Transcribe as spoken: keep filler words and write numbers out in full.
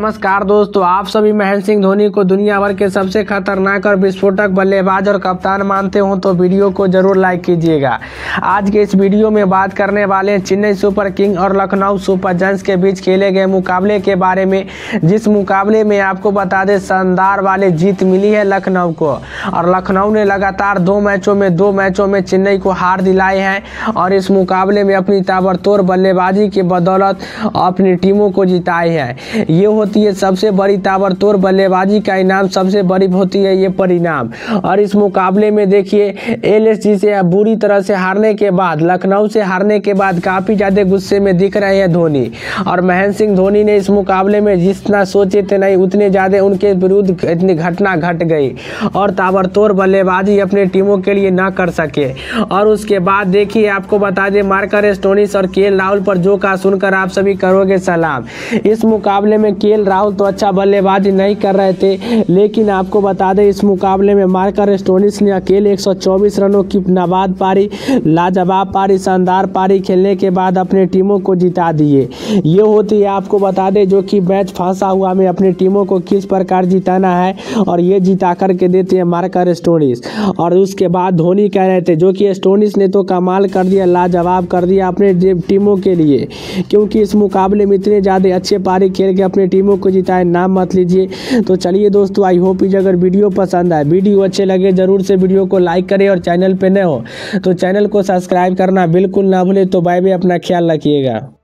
नमस्कार दोस्तों, आप सभी महेंद्र सिंह धोनी को दुनिया भर के सबसे खतरनाक और विस्फोटक बल्लेबाज और कप्तान मानते हो तो वीडियो को जरूर लाइक कीजिएगा। आज के इस वीडियो में बात करने वाले हैं चेन्नई सुपर किंग और लखनऊ सुपर जायंट्स के बीच खेले गए मुकाबले के बारे में, जिस मुकाबले में आपको बता दें शानदार वाली जीत मिली है लखनऊ को। और लखनऊ ने लगातार दो मैचों में दो मैचों में चेन्नई को हार दिलाई है और इस मुकाबले में अपनी ताबड़तोड़ बल्लेबाजी की बदौलत अपनी टीमों को जिताई है। ये होती है सबसे बड़ी ताबड़तोड़ बल्लेबाजी का इनाम, सबसे बड़ी होती है ये परिणाम। और इस मुकाबले में देखिए एलएसजी से बुरी तरह से हारने के बाद, लखनऊ से हारने के बाद काफ़ी ज़्यादा गुस्से में दिख रहे हैं धोनी। और महेंद्र सिंह धोनी ने इस मुकाबले में जितना सोचे थे नहीं उतने ज़्यादा उनके विरुद्ध इतनी घटना घट गई और ताबड़तोड़ बल्लेबाजी अपने टीमों के लिए ना कर सके। और उसके बाद देखिए आपको बता दें मार्कस स्टोनिस और के एल राहुल पर जो का सुनकर आप सभी करोगे सलाम। इस मुकाबले में के एल राहुल तो अच्छा बल्लेबाजी नहीं कर रहे थे, लेकिन आपको बता दें इस मुकाबले में मार्कस स्टोनिस ने अकेले एक सौ चौबीस रनों की नाबाद पारी, लाजवाब पारी, शानदार पारी खेलने के बाद अपने टीमों को जिता दिए। ये होती है आपको बता दें जो कि मैच फंसा हुआ में अपनी टीमों को किस प्रकार जिताना है और ये जिता करके देते हैं मार्कस स्टोनिस। और उसके बाद धोनी कह रहे थे जो कि स्टोनिस ने तो कमाल कर दिया, लाजवाब कर दिया अपने टीमों के लिए, क्योंकि इस मुकाबले में इतने ज़्यादा अच्छे पारी खेल के अपने टीमों को जिताए, नाम मत लीजिए। तो चलिए दोस्तों, आई होप इज अगर वीडियो पसंद आए, वीडियो अच्छे लगे जरूर से वीडियो को लाइक करें और चैनल पे नए हो तो चैनल को सब्सक्राइब करना बिल्कुल ना भूले। तो बाय बाय, अपना ख्याल रखिएगा।